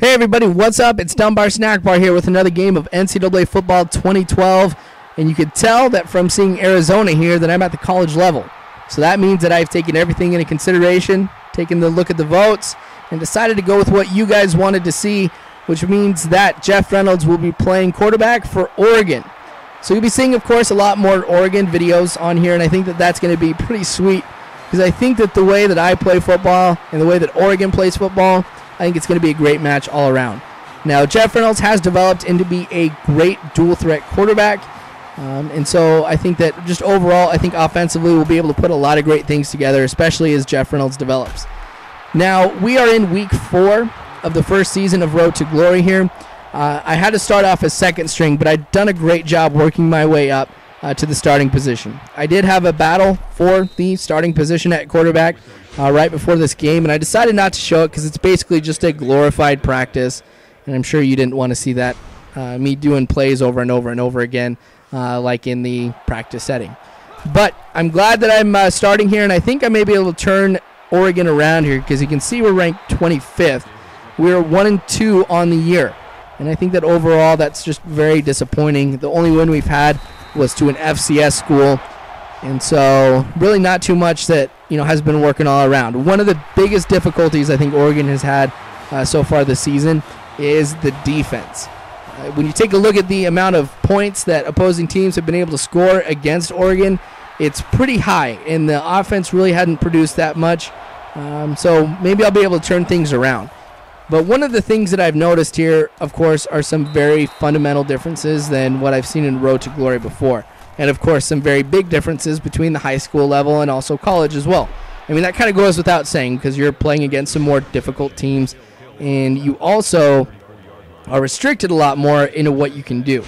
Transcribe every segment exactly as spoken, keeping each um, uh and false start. Hey everybody, what's up? It's Dunbar Snack Bar here with another game of N C double A Football twenty twelve. And you can tell that from seeing Arizona here that I'm at the college level. So that means that I've taken everything into consideration, taken the look at the votes, and decided to go with what you guys wanted to see, which means that Jeff Reynolds will be playing quarterback for Oregon. So you'll be seeing, of course, a lot more Oregon videos on here, and I think that that's going to be pretty sweet because I think that the way that I play football and the way that Oregon plays football, I think it's going to be a great match all around. Now, Jeff Reynolds has developed into be a great dual-threat quarterback, um, and so I think that just overall, I think offensively we'll be able to put a lot of great things together, especially as Jeff Reynolds develops. Now, we are in week four of the first season of Road to Glory here. Uh, I had to start off as second string, but I'd done a great job working my way up uh, to the starting position. I did have a battle for the starting position at quarterback uh, right before this game, and I decided not to show it because it's basically just a glorified practice, and I'm sure you didn't want to see that, uh, me doing plays over and over and over again uh, like in the practice setting. But I'm glad that I'm uh, starting here, and I think I may be able to turn Oregon around here because you can see we're ranked twenty-fifth. We're one and two on the year. And I think that overall that's just very disappointing. The only win we've had was to an F C S school. And so really not too much that, you know, has been working all around. One of the biggest difficulties I think Oregon has had uh, so far this season is the defense. Uh, when you take a look at the amount of points that opposing teams have been able to score against Oregon, it's pretty high. And the offense really hadn't produced that much. Um, so maybe I'll be able to turn things around. But one of the things that I've noticed here, of course, are some very fundamental differences than what I've seen in Road to Glory before. And, of course, some very big differences between the high school level and also college as well. I mean, that kind of goes without saying because you're playing against some more difficult teams, and you also are restricted a lot more into what you can do.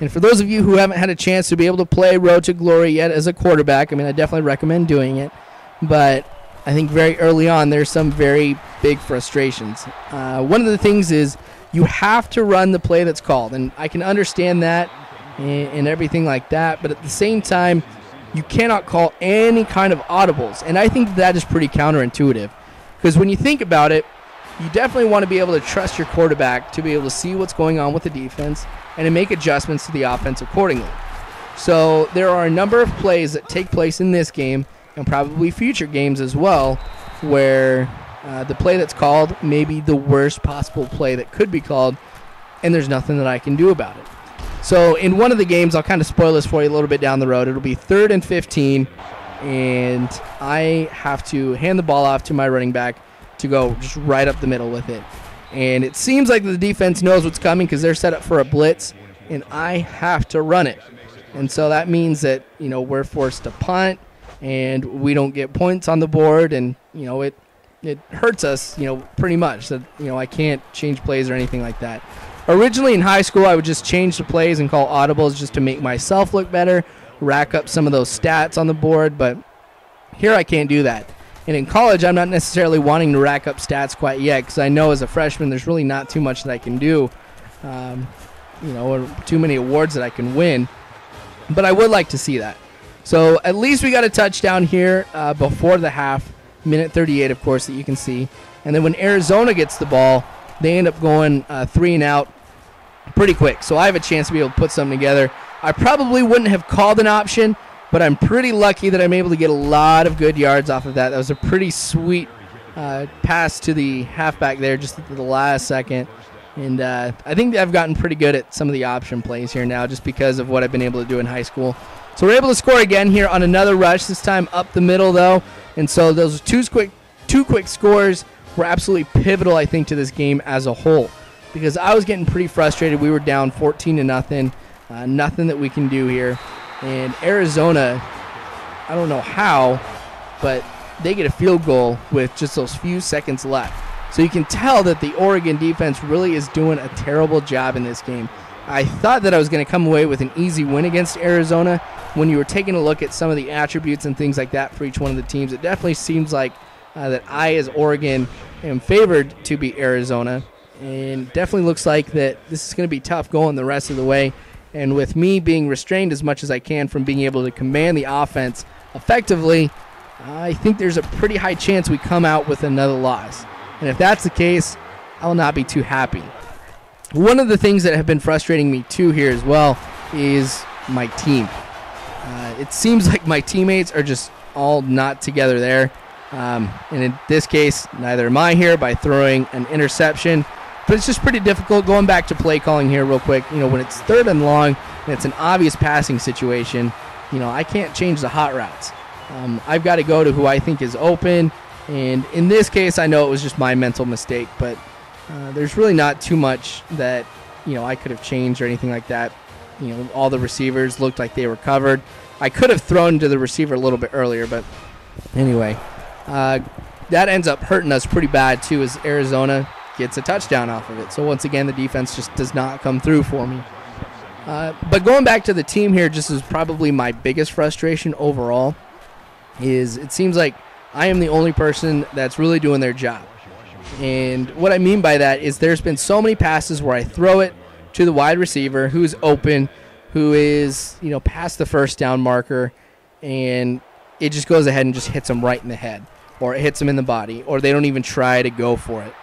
And for those of you who haven't had a chance to be able to play Road to Glory yet as a quarterback, I mean, I definitely recommend doing it. But I think very early on there's some very big frustrations. Uh, one of the things is you have to run the play that's called, and I can understand that and, and everything like that, but at the same time you cannot call any kind of audibles, and I think that is pretty counterintuitive because when you think about it, you definitely want to be able to trust your quarterback to be able to see what's going on with the defense and to make adjustments to the offense accordingly. So there are a number of plays that take place in this game and probably future games as well, where uh, the play that's called may be the worst possible play that could be called, and there's nothing that I can do about it. So in one of the games, I'll kind of spoil this for you a little bit down the road. It'll be third and fifteen, and I have to hand the ball off to my running back to go just right up the middle with it. And it seems like the defense knows what's coming because they're set up for a blitz, and I have to run it. And so that means that, you know, we're forced to punt, and we don't get points on the board, and, you know, it it hurts us, you know, pretty much. So, you know, I can't change plays or anything like that. Originally in high school, I would just change the plays and call audibles just to make myself look better, rack up some of those stats on the board, but here I can't do that. And in college, I'm not necessarily wanting to rack up stats quite yet because I know as a freshman there's really not too much that I can do, um, you know, or too many awards that I can win, but I would like to see that. So at least we got a touchdown here uh, before the half, minute thirty-eight, of course, that you can see. And then when Arizona gets the ball, they end up going uh, three and out pretty quick. So I have a chance to be able to put something together. I probably wouldn't have called an option, but I'm pretty lucky that I'm able to get a lot of good yards off of that. That was a pretty sweet uh, pass to the halfback there just at the last second. And uh, I think I've gotten pretty good at some of the option plays here now just because of what I've been able to do in high school. So we're able to score again here on another rush, this time up the middle though. And so those two quick, two quick scores were absolutely pivotal, I think, to this game as a whole. Because I was getting pretty frustrated. We were down fourteen to nothing. Uh, nothing that we can do here. And Arizona, I don't know how, but they get a field goal with just those few seconds left. So you can tell that the Oregon defense really is doing a terrible job in this game. I thought that I was going to come away with an easy win against Arizona. When you were taking a look at some of the attributes and things like that for each one of the teams, it definitely seems like uh, that I, as Oregon, am favored to beat Arizona. And definitely looks like that this is going to be tough going the rest of the way. And with me being restrained as much as I can from being able to command the offense effectively, I think there's a pretty high chance we come out with another loss. And if that's the case, I will not be too happy. One of the things that have been frustrating me too here as well is my team. Uh, it seems like my teammates are just all not together there. Um, and in this case, neither am I here by throwing an interception. But it's just pretty difficult. Going back to play calling here real quick, you know, when it's third and long and it's an obvious passing situation, you know, I can't change the hot routes. Um, I've got to go to who I think is open. And in this case, I know it was just my mental mistake, but uh, there's really not too much that, you know, I could have changed or anything like that. You know, all the receivers looked like they were covered. I could have thrown to the receiver a little bit earlier, but anyway, uh, that ends up hurting us pretty bad too, as Arizona gets a touchdown off of it. So once again, the defense just does not come through for me. Uh, but going back to the team here, just is probably my biggest frustration overall, is it seems like I am the only person that's really doing their job. And what I mean by that is there's been so many passes where I throw it to the wide receiver who's open, who is, you know, past the first down marker, and it just goes ahead and just hits them right in the head, or it hits them in the body, or they don't even try to go for it.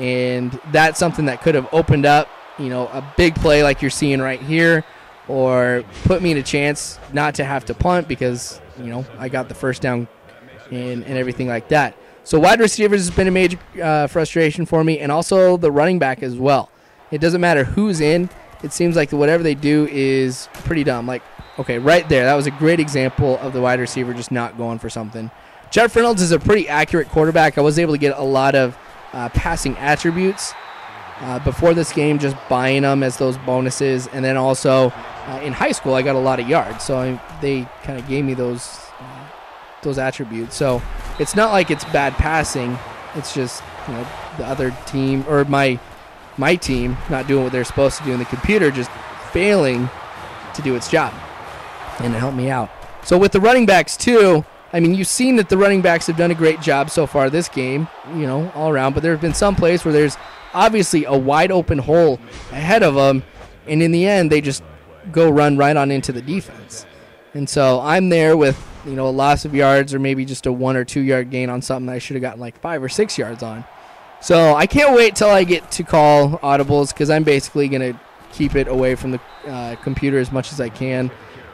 And that's something that could have opened up, you know, a big play like you're seeing right here, or put me in a chance not to have to punt because, you know, I got the first down and, and everything like that. So wide receivers has been a major uh, frustration for me, and also the running back as well. It doesn't matter who's in. It seems like whatever they do is pretty dumb. Like, okay, right there, that was a great example of the wide receiver just not going for something. Jeff Reynolds is a pretty accurate quarterback. I was able to get a lot of Uh, passing attributes uh, before this game, just buying them as those bonuses, and then also uh, in high school I got a lot of yards, so I, they kind of gave me those uh, those attributes. So it's not like it's bad passing. It's just, you know, the other team, or my my team, not doing what they're supposed to do, and the computer just failing to do its job and to help me out. So with the running backs too, I mean, you've seen that the running backs have done a great job so far this game, you know, all around. But there have been some plays where there's obviously a wide open hole ahead of them, and in the end, they just go run right on into the defense. And so I'm there with, you know, a loss of yards, or maybe just a one or two yard gain on something that I should have gotten like five or six yards on. So I can't wait till I get to call audibles, because I'm basically going to keep it away from the uh, computer as much as I can,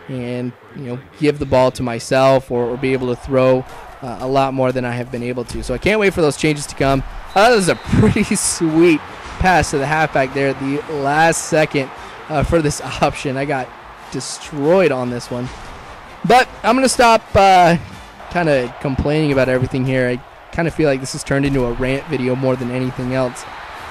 and, you know, give the ball to myself, or, or be able to throw uh, a lot more than I have been able to. So I can't wait for those changes to come. Uh, that was a pretty sweet pass to the halfback there at the last second uh, for this option. I got destroyed on this one. But I'm going to stop uh, kind of complaining about everything here. I kind of feel like this has turned into a rant video more than anything else.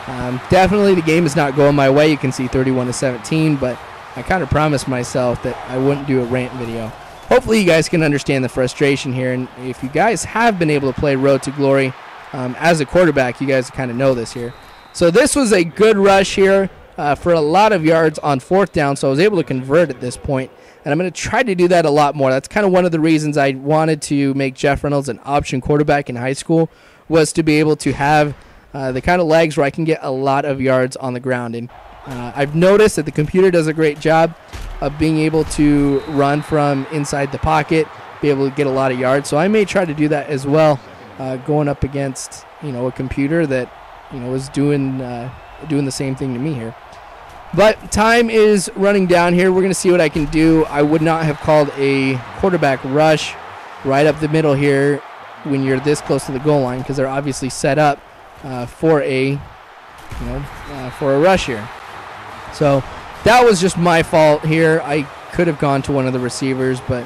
Um, definitely the game is not going my way. You can see thirty-one to seventeen, but I kind of promised myself that I wouldn't do a rant video. Hopefully you guys can understand the frustration here, and if you guys have been able to play Road to Glory um, as a quarterback, you guys kind of know this here. So this was a good rush here uh, for a lot of yards on fourth down, so I was able to convert at this point, and I'm going to try to do that a lot more. That's kind of one of the reasons I wanted to make Jeff Reynolds an option quarterback in high school, was to be able to have uh, the kind of legs where I can get a lot of yards on the ground. And Uh, I've noticed that the computer does a great job of being able to run from inside the pocket, be able to get a lot of yards. So I may try to do that as well, uh, going up against, you know, a computer that, you know, is doing uh, doing the same thing to me here. But time is running down here. We're going to see what I can do. I would not have called a quarterback rush right up the middle here when you're this close to the goal line, because they're obviously set up uh, for a, you know, uh, for a rush here. So that was just my fault here. I could have gone to one of the receivers, but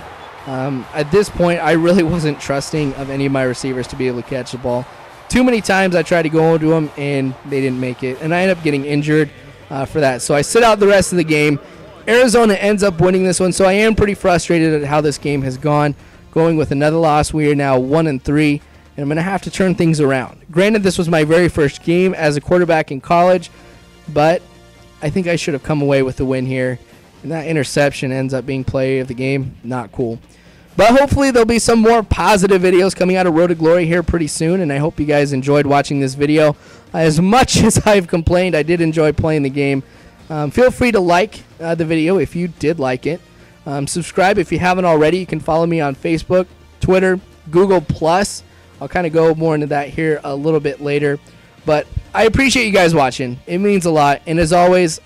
um, at this point, I really wasn't trusting of any of my receivers to be able to catch the ball. Too many times I tried to go to them, and they didn't make it, and I ended up getting injured uh, for that. So I sit out the rest of the game. Arizona ends up winning this one, so I am pretty frustrated at how this game has gone. Going with another loss, we are now one and three, and I'm going to have to turn things around. Granted, this was my very first game as a quarterback in college, but I think I should have come away with the win here. And that interception ends up being play of the game. Not cool. But hopefully there'll be some more positive videos coming out of Road to Glory here pretty soon. And I hope you guys enjoyed watching this video. As much as I've complained, I did enjoy playing the game. Um, feel free to like uh, the video if you did like it. Um, subscribe if you haven't already. You can follow me on Facebook, Twitter, Google Plus. I'll kind of go more into that here a little bit later. But I appreciate you guys watching. It means a lot. And as always,